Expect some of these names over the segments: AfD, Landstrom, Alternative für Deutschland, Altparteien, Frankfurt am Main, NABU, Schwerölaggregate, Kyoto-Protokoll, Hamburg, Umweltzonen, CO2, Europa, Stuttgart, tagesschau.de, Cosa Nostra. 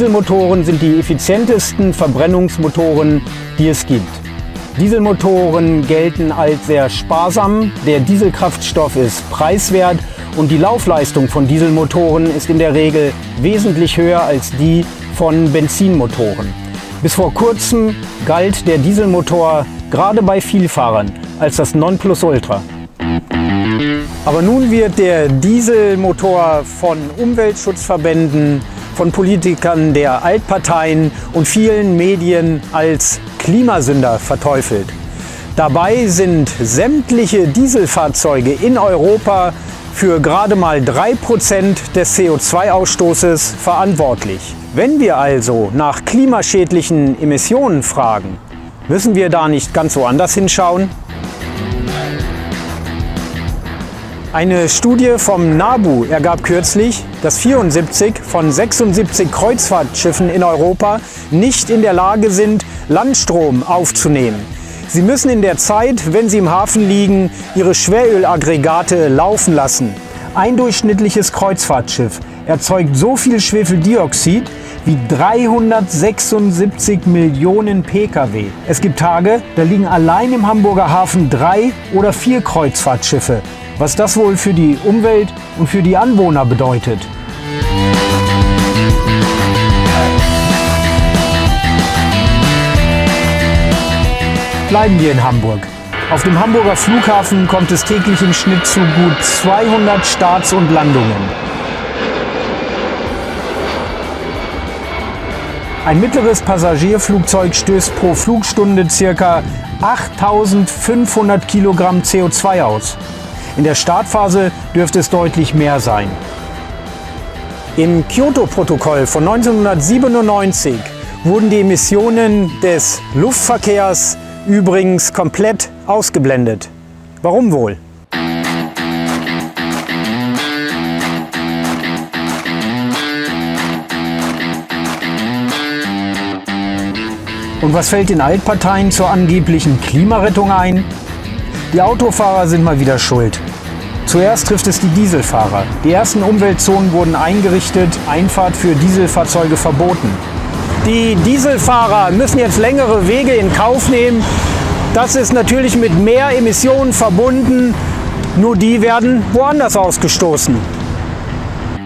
Dieselmotoren sind die effizientesten Verbrennungsmotoren, die es gibt. Dieselmotoren gelten als sehr sparsam, der Dieselkraftstoff ist preiswert und die Laufleistung von Dieselmotoren ist in der Regel wesentlich höher als die von Benzinmotoren. Bis vor kurzem galt der Dieselmotor gerade bei Vielfahrern als das Nonplusultra. Aber nun wird der Dieselmotor von Umweltschutzverbänden, von Politikern der Altparteien und vielen Medien als Klimasünder verteufelt. Dabei sind sämtliche Dieselfahrzeuge in Europa für gerade mal 3% des CO2-Ausstoßes verantwortlich. Wenn wir also nach klimaschädlichen Emissionen fragen, müssen wir da nicht ganz woanders hinschauen? Eine Studie vom NABU ergab kürzlich, dass 74 von 76 Kreuzfahrtschiffen in Europa nicht in der Lage sind, Landstrom aufzunehmen. Sie müssen in der Zeit, wenn sie im Hafen liegen, ihre Schwerölaggregate laufen lassen. Ein durchschnittliches Kreuzfahrtschiff erzeugt so viel Schwefeldioxid wie 376 Millionen Pkw. Es gibt Tage, da liegen allein im Hamburger Hafen 3 oder 4 Kreuzfahrtschiffe. Was das wohl für die Umwelt und für die Anwohner bedeutet. Bleiben wir in Hamburg. Auf dem Hamburger Flughafen kommt es täglich im Schnitt zu gut 200 Starts und Landungen. Ein mittleres Passagierflugzeug stößt pro Flugstunde ca. 8.500 Kilogramm CO2 aus. In der Startphase dürfte es deutlich mehr sein. Im Kyoto-Protokoll von 1997 wurden die Emissionen des Luftverkehrs übrigens komplett ausgeblendet. Warum wohl? Und was fällt den Altparteien zur angeblichen Klimarettung ein? Die Autofahrer sind mal wieder schuld. Zuerst trifft es die Dieselfahrer. Die ersten Umweltzonen wurden eingerichtet, Einfahrt für Dieselfahrzeuge verboten. Die Dieselfahrer müssen jetzt längere Wege in Kauf nehmen. Das ist natürlich mit mehr Emissionen verbunden. Nur die werden woanders ausgestoßen.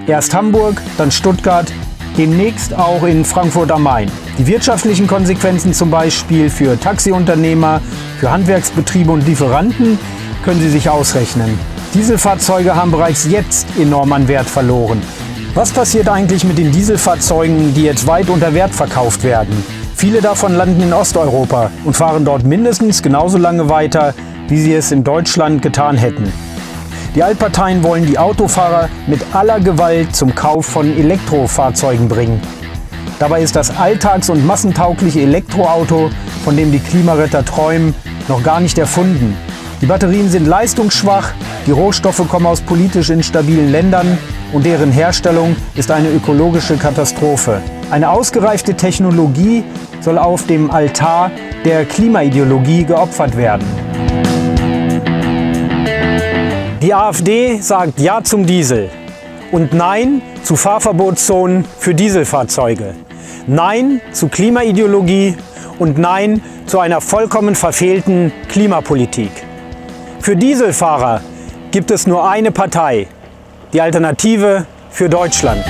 Erst Hamburg, dann Stuttgart, demnächst auch in Frankfurt am Main. Die wirtschaftlichen Konsequenzen zum Beispiel für Taxiunternehmer, für Handwerksbetriebe und Lieferanten können Sie sich ausrechnen. Dieselfahrzeuge haben bereits jetzt enorm an Wert verloren. Was passiert eigentlich mit den Dieselfahrzeugen, die jetzt weit unter Wert verkauft werden? Viele davon landen in Osteuropa und fahren dort mindestens genauso lange weiter, wie sie es in Deutschland getan hätten. Die Altparteien wollen die Autofahrer mit aller Gewalt zum Kauf von Elektrofahrzeugen bringen. Dabei ist das alltags- und massentaugliche Elektroauto, von dem die Klimaretter träumen, noch gar nicht erfunden. Die Batterien sind leistungsschwach, die Rohstoffe kommen aus politisch instabilen Ländern und deren Herstellung ist eine ökologische Katastrophe. Eine ausgereifte Technologie soll auf dem Altar der Klimaideologie geopfert werden. Die AfD sagt Ja zum Diesel und Nein zu Fahrverbotszonen für Dieselfahrzeuge. Nein zu Klimaideologie und Nein zu einer vollkommen verfehlten Klimapolitik. Für Dieselfahrer gibt es nur eine Partei, die Alternative für Deutschland.